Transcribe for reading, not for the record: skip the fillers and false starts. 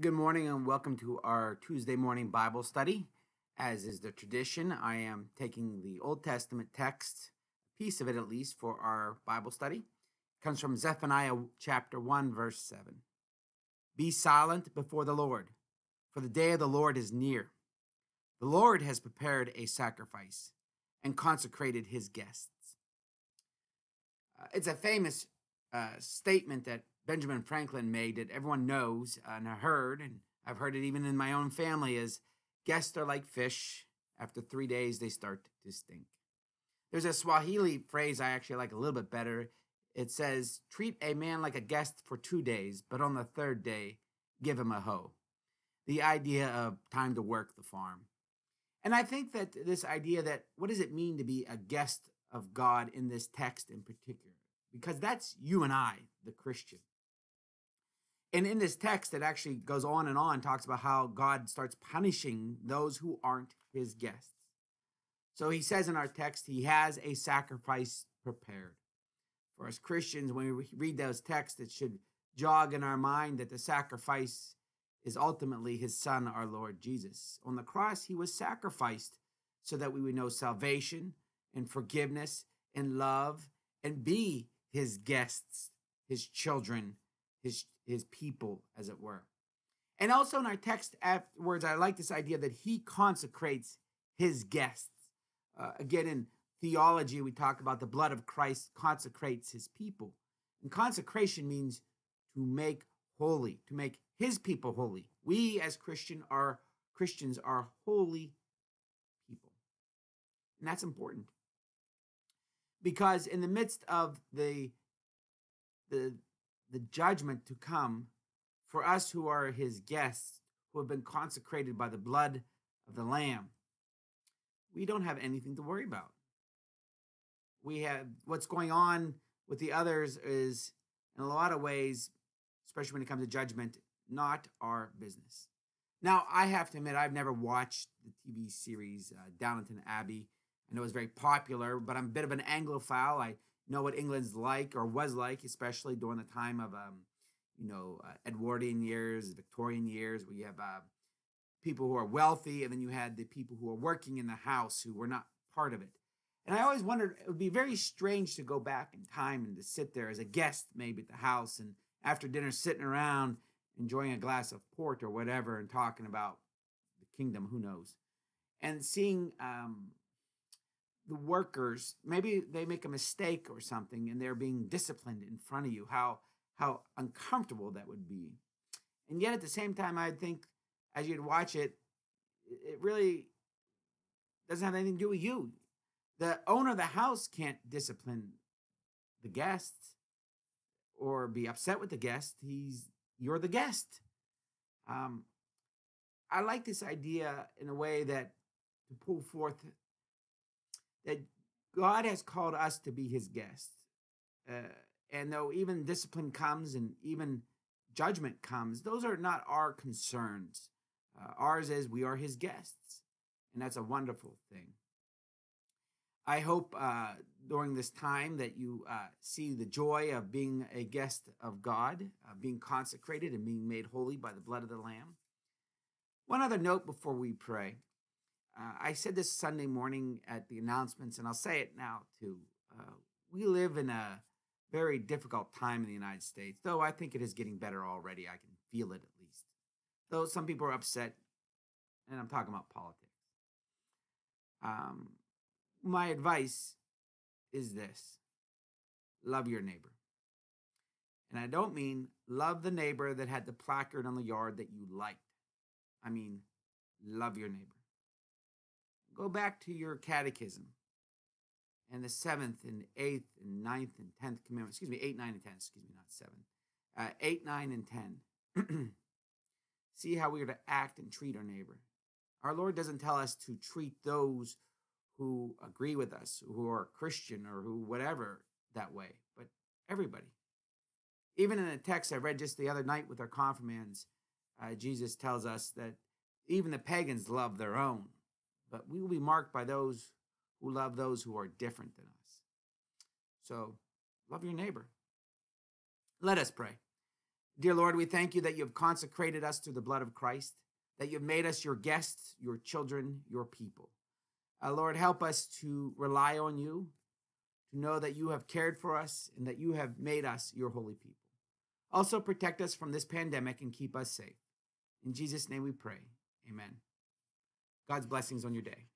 Good morning and welcome to our Tuesday morning Bible study. As is the tradition, I am taking the Old Testament text, a piece of it at least, for our Bible study. It comes from Zephaniah chapter 1, verse 7. Be silent before the Lord, for the day of the Lord is near. The Lord has prepared a sacrifice and consecrated his guests. It's a famous statement that Benjamin Franklin made that everyone knows and I heard, and I've heard it even in my own family, is guests are like fish. After 3 days, they start to stink. There's a Swahili phrase I actually like a little bit better. It says, treat a man like a guest for 2 days, but on the third day, give him a hoe. The idea of time to work the farm. And I think that this idea that what does it mean to be a guest of God in this text in particular? Because that's you and I, the Christian. And in this text, it actually goes on and on, talks about how God starts punishing those who aren't his guests. So he says in our text, he has a sacrifice prepared. For us Christians, when we read those texts, it should jog in our mind that the sacrifice is ultimately his son, our Lord Jesus. On the cross, he was sacrificed so that we would know salvation and forgiveness and love and be his guests, his children, his people, as it were. And also in our text afterwards, I like this idea that he consecrates his guests. Again, in theology, we talk about the blood of Christ consecrates his people. And consecration means to make holy, to make his people holy. We as Christians are holy people. And that's important. Because in the midst of the judgment to come, for us who are his guests, who have been consecrated by the blood of the Lamb, we don't have anything to worry about. We have what's going on with the others is, in a lot of ways, especially when it comes to judgment, not our business. Now, I have to admit, I've never watched the TV series Downton Abbey. I know it's very popular, but I'm a bit of an Anglophile. I know what England's like or was like, especially during the time of, Edwardian years, Victorian years, where you have people who are wealthy, and then you had the people who are working in the house who were not part of it. And I always wondered, it would be very strange to go back in time and to sit there as a guest maybe at the house and after dinner sitting around enjoying a glass of port or whatever and talking about the kingdom, who knows, and seeing the workers, maybe they make a mistake or something and they're being disciplined in front of you, how uncomfortable that would be. And yet at the same time, I'd think as you'd watch it, it really doesn't have anything to do with you. The owner of the house can't discipline the guests or be upset with the guest. You're the guest. I like this idea in a way that to pull forth that God has called us to be his guests. And though even discipline comes and even judgment comes, those are not our concerns. Ours is we are his guests, and that's a wonderful thing. I hope during this time that you see the joy of being a guest of God, being consecrated and being made holy by the blood of the Lamb. One other note before we pray. I said this Sunday morning at the announcements, and I'll say it now too. We live in a very difficult time in the United States, though I think it is getting better already. I can feel it at least. Though some people are upset, and I'm talking about politics. My advice is this. Love your neighbor. And I don't mean love the neighbor that had the placard on the yard that you liked. I mean, love your neighbor. Go back to your catechism and the 7th and 8th and 9th and 10th commandments. Excuse me, 8, 9, and 10. Excuse me, not 7. 8, 9, and 10. See how we are to act and treat our neighbor. Our Lord doesn't tell us to treat those who agree with us, who are Christian or who whatever that way, but everybody. Even in a text I read just the other night with our confirmands, Jesus tells us that even the pagans love their own. But we will be marked by those who love those who are different than us. So, love your neighbor. Let us pray. Dear Lord, we thank you that you have consecrated us through the blood of Christ, that you've made us your guests, your children, your people. Lord, help us to rely on you, to know that you have cared for us and that you have made us your holy people. Also protect us from this pandemic and keep us safe. In Jesus' name we pray. Amen. God's blessings on your day.